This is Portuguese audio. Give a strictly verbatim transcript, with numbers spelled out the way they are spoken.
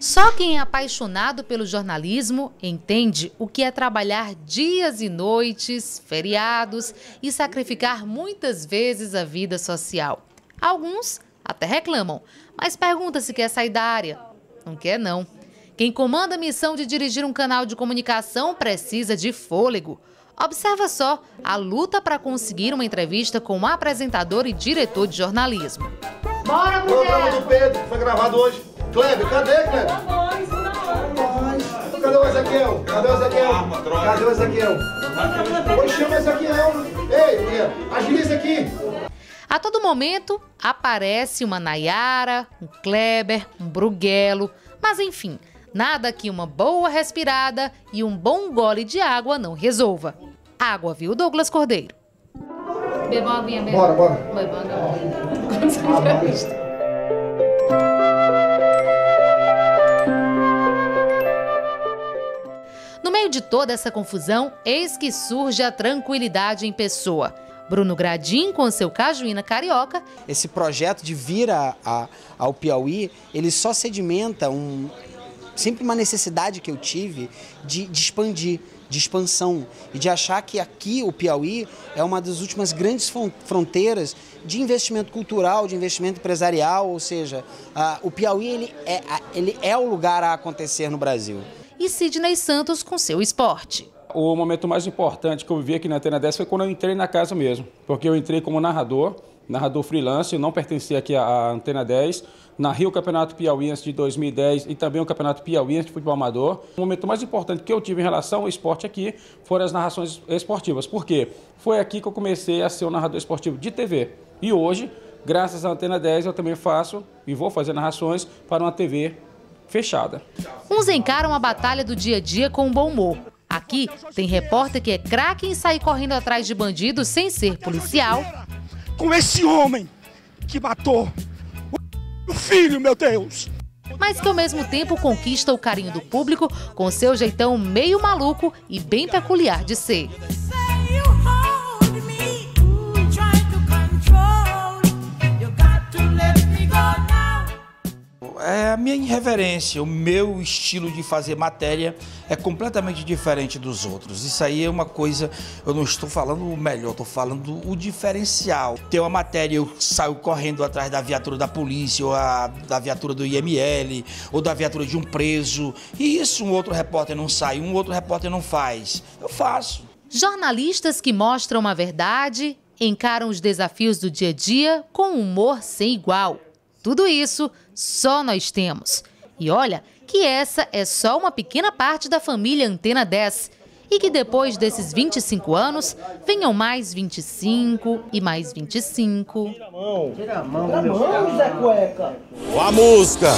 Só quem é apaixonado pelo jornalismo entende o que é trabalhar dias e noites, feriados e sacrificar muitas vezes a vida social. Alguns até reclamam, mas pergunta se quer sair da área. Não quer, não. Quem comanda a missão de dirigir um canal de comunicação precisa de fôlego. Observa só a luta para conseguir uma entrevista com o apresentador e diretor de jornalismo. Bora, mulher! O programa do Pedro foi gravado hoje. Kleber, cadê, Kleber? Cadê o Ezequiel? Cadê o Ezequiel? Cadê o Ezequiel? Pois chama o Ezequiel. Ei, mulher, agiliza aqui. A todo momento, aparece uma Nayara, um Kleber, um Bruguelo. Mas, enfim, nada que uma boa respirada e um bom gole de água não resolva. Água, viu, Douglas Cordeiro? Beba uma aguinha, beba. Bora, bora. Beba uma aguinha. No meio de toda essa confusão, eis que surge a tranquilidade em pessoa. Bruno Gradim, com seu Cajuína carioca. Esse projeto de vir a, a, ao Piauí, ele só sedimenta um, sempre uma necessidade que eu tive de, de expandir, de expansão. E de achar que aqui, o Piauí, é uma das últimas grandes fronteiras de investimento cultural, de investimento empresarial. Ou seja, a, o Piauí ele é, a, ele é o lugar a acontecer no Brasil. E Sidney Santos com seu esporte. O momento mais importante que eu vivi aqui na Antena dez foi quando eu entrei na casa mesmo, porque eu entrei como narrador, narrador freelance, eu não pertencia aqui à Antena dez, narrei o Campeonato Piauiense de dois mil e dez e também o Campeonato Piauiense de futebol amador. O momento mais importante que eu tive em relação ao esporte aqui foram as narrações esportivas, porque foi aqui que eu comecei a ser um narrador esportivo de T V e hoje, graças à Antena dez, eu também faço e vou fazer narrações para uma T V fechada. Uns encaram a batalha do dia a dia com um bom humor. Aqui tem repórter que é craque em sair correndo atrás de bandidos sem ser policial. Com esse homem que matou o filho, meu Deus! Mas que ao mesmo tempo conquista o carinho do público com seu jeitão meio maluco e bem peculiar de ser. É a minha irreverência, o meu estilo de fazer matéria é completamente diferente dos outros. Isso aí é uma coisa, eu não estou falando o melhor, estou falando o diferencial. Tem uma matéria, eu saio correndo atrás da viatura da polícia, ou a, da viatura do I M L, ou da viatura de um preso. E isso um outro repórter não sai, um outro repórter não faz. Eu faço. Jornalistas que mostram a verdade encaram os desafios do dia a dia com humor sem igual. Tudo isso só nós temos. E olha que essa é só uma pequena parte da família Antena dez. E que depois desses vinte e cinco anos, venham mais vinte e cinco e mais vinte e cinco. Tira a mão, tira a mão, tira a mão, Zé Cueca. A música.